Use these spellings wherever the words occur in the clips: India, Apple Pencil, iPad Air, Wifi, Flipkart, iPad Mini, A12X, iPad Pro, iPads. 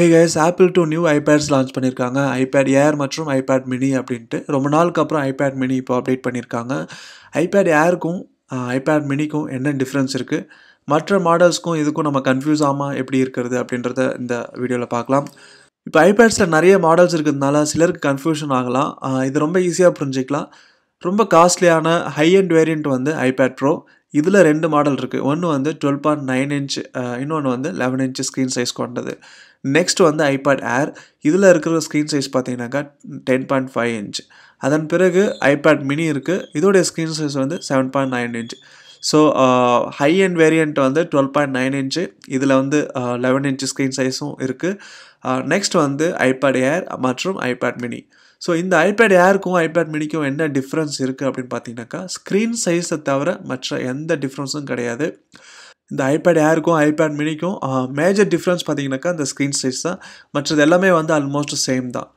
Hey guys, Apple 2 new iPads launch பண்ணிருக்காங்க. iPad Air மற்றும் iPad Mini அப்படின்ட்டு ரொம்ப நாளுக்கு அப்புறம் iPad Mini இப்போ அப்டேட் பண்ணிருக்காங்க. iPad Airக்கும் iPad Miniக்கும் என்ன டிஃபரன்ஸ் இருக்கு? மற்ற மாடல்ஸ்க்கும் இதுக்கும் நம்ம கன்ஃபியூஸ் ஆமா எப்படி இருக்குது அப்படின்றத இந்த வீடியோல பார்க்கலாம். இப்போ iPadsல நிறைய மாடல்ஸ் இருக்குதுனால சிலருக்கு கன்ஃபியூஷன் ஆகலாம். இது ரொம்ப ஈஸியா புரிஞ்சிக்கலாம். ரொம்ப காஸ்ட்லியான ஹை எண்ட் வேரியன்ட் வந்து iPad Pro. இதில் ரெண்டு மாடல் இருக்குது. ஒன்று வந்து 12.9 inch, இன்னொன்று வந்து 11 inch ஸ்க்ரீன் சைஸ் கொண்டது. நெக்ஸ்ட் வந்து ஐபேட் ஏர். இதில் இருக்கிற ஸ்க்ரீன் சைஸ் பார்த்தீங்கன்னாக்கா 10.5 inch. அதன் பிறகு ஐபேட் மினி இருக்குது. இதோடைய ஸ்க்ரீன் சைஸ் வந்து 7.9 inch. So high end variant வந்து 12.9 inch, இதில் வந்து 11 inch ஸ்க்ரீன் சைஸும் இருக்குது. நெக்ஸ்ட் வந்து ஐபேட் ஏர் மற்றும் ஐபேட் மினி. ஸோ இந்த ஐபேட் ஏருக்கும் ஐபேட் மினிக்கும் என்ன டிஃப்ரென்ஸ் இருக்குது அப்படின்னு பார்த்தீங்கன்னாக்கா, ஸ்க்ரீன் சைஸை தவிர மற்ற எந்த டிஃப்ரென்ஸும் கிடையாது. இந்த ஐபேட் ஏருக்கும் ஐபேட் மினிக்கும் மேஜர் டிஃப்ரென்ஸ் பார்த்தீங்கன்னாக்கா இந்த ஸ்க்ரீன் சைஸ் தான். மற்றது எல்லாமே வந்து ஆல்மோஸ்ட் சேம் தான்.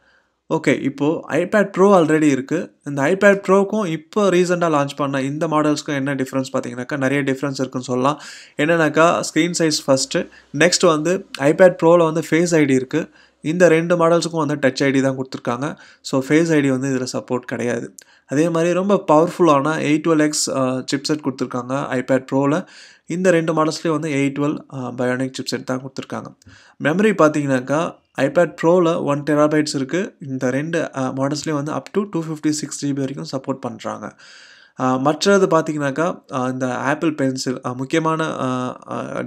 ஓகே, இப்போது ஐபேட் ப்ரோ ஆல்ரெடி இருக்குது. இந்த ஐபேட் ப்ரோக்கும் இப்போ ரீசெண்டாக லான்ச் பண்ண இந்த மாடல்ஸ்க்கும் என்ன டிஃப்ரென்ஸ் பார்த்தீங்கன்னாக்கா நிறைய டிஃப்ரென்ஸ் இருக்குன்னு சொல்லலாம். என்னென்னாக்கா ஸ்க்ரீன் சைஸ் ஃபஸ்ட்டு. நெக்ஸ்ட் வந்து ஐபேட் ப்ரோவில் வந்து ஃபேஸ் ஐடி இருக்குது. இந்த ரெண்டு மாடல்ஸுக்கும் வந்து டச் ஐடி தான் கொடுத்துருக்காங்க. ஸோ ஃபேஸ் ஐடி வந்து இதில் சப்போர்ட் கிடையாது. அதே மாதிரி ரொம்ப பவர்ஃபுல்லான A12X சிப்செட் கொடுத்துருக்காங்க ஐபேட் ப்ரோவில். இந்த ரெண்டு மாடல்ஸ்லேயும் வந்து A12 பயோனிக் சிப்செட் தான் கொடுத்துருக்காங்க. மெமரி பார்த்தீங்கன்னாக்கா ஐபேட் ப்ரோவில் 1 TB இருக்குது. இந்த ரெண்டு மாடல்ஸ்லேயும் வந்து அப் டு 256 GB வரைக்கும் சப்போர்ட் பண்ணுறாங்க. மற்றது பார்த்திங்கனாக்கா இந்த ஆப்பிள் பென்சில் முக்கியமான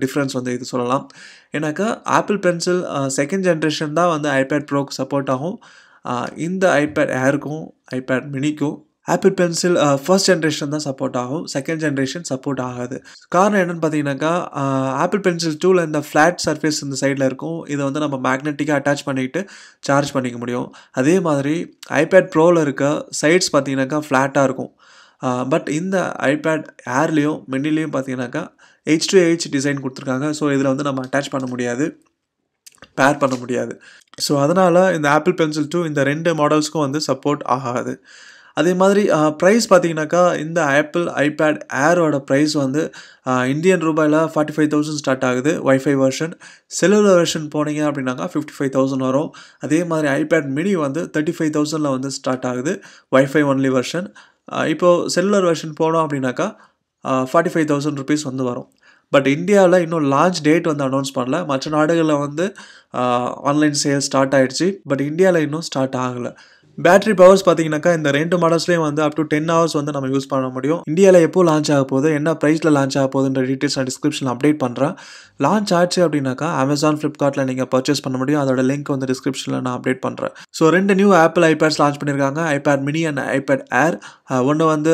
டிஃப்ரென்ஸ் வந்து இது சொல்லலாம். ஏன்னாக்கா ஆப்பிள் பென்சில் 2nd generation தான் வந்து ஐபேட் ப்ரோக்கு சப்போர்ட் ஆகும். இந்த ஐபேட் ஏருக்கும் ஐபேட் மினிக்கும் ஆப்பிள் பென்சில் 1st generation தான் சப்போர்ட் ஆகும். 2nd generation சப்போர்ட் ஆகாது. காரணம் என்னென்னு பார்த்தீங்கன்னாக்கா ஆப்பிள் பென்சில் 2ல் இந்த ஃப்ளாட் சர்ஃபேஸ் இந்த சைடில் இருக்கும். இதை வந்து நம்ம மேக்னெட்டிக்காக அட்டாச் பண்ணிக்கிட்டு சார்ஜ் பண்ணிக்க முடியும். அதே மாதிரி ஐபேட் ப்ரோவில் இருக்க சைட்ஸ் பார்த்தீங்கன்னாக்கா ஃப்ளாட்டாக இருக்கும். பட் இந்த ஐபேட் ஏர்லேயும் மினிலையும் பார்த்தீங்கன்னாக்கா H2H டிசைன் கொடுத்துருக்காங்க. ஸோ இதில் வந்து நம்ம அட்டாச் பண்ண முடியாது, பேர் பண்ண முடியாது. ஸோ அதனால் இந்த ஆப்பிள் பென்சில் 2 இந்த ரெண்டு மாடல்ஸ்க்கும் வந்து சப்போர்ட் ஆகாது. அதே மாதிரி ப்ரைஸ் பார்த்தீங்கன்னாக்கா இந்த ஆப்பிள் ஐபேட் ஏரோட ப்ரைஸ் வந்து இந்தியன் ரூபாயில் 45,000 ஸ்டார்ட் ஆகுது வைஃபை வெர்ஷன். செல்லுலர் வெர்ஷன் போனீங்க அப்படின்னாக்கா 55,000 வரும். அதே மாதிரி ஐபேட் மினி வந்து 35,000ல் வந்து ஸ்டார்ட் ஆகுது வைஃபை ஒன்லி வெர்ஷன். இப்போது செல்லுலர் வெர்ஷன் போனோம் அப்படின்னாக்கா 45,000 rupees வந்து வரும். பட் இந்தியாவில் இன்னும் லான்ச் டேட் வந்து அனௌன்ஸ் பண்ணல. மற்ற நாடுகளில் வந்து ஆன்லைன் சேல் ஸ்டார்ட் ஆகிடுச்சு. பட் இந்தியாவில் இன்னும் ஸ்டார்ட் ஆகலை. பேட்டரி பவர்ஸ் பார்த்தீங்கன்னாக்கா இந்த ரெண்டு மாடல்ஸ்லேயும் வந்து அப் டு 10 hours வந்து நம்ம யூஸ் பண்ண முடியும். இந்தியாவில் எப்போ லான்ச் ஆக போகுது, என்ன ப்ரைஸில் லான்ச் ஆக போகுதுன்ற டீட்டெயில்ஸ் நான் டிஸ்கிரிப்ஷனில் அப்டேட் பண்ணுறேன். லான்ச் ஆச்சு அப்படின்னாக்கா அமேசான் ஃப்ளிப்கார்ட்டில் நீங்கள் பர்ச்சேஸ் பண்ண முடியும். அதோட லிங்க் வந்து டிஸ்கிரிப்ஷனில் நான் அப்டேட் பண்ணுறேன். ஸோ ரெண்டு நியூ ஆப்பிள் ஐபேட்ஸ் லான்ச் பண்ணியிருக்காங்க, iPad Mini and iPad Air. ஒன்று வந்து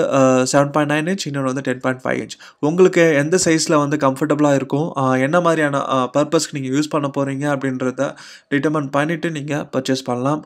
7.9 inch, இன்னொன்று வந்து 10.5 inch. உங்களுக்கு எந்த சைஸில் வந்து கம்ஃபர்டபுளாக இருக்கும், என்ன மாதிரியான பர்பஸ்க்கு நீங்கள் யூஸ் பண்ண போகிறீங்க அப்படின்றத டிட்டர்மன் பண்ணிவிட்டு நீங்கள் பர்ச்சேஸ் பண்ணலாம்.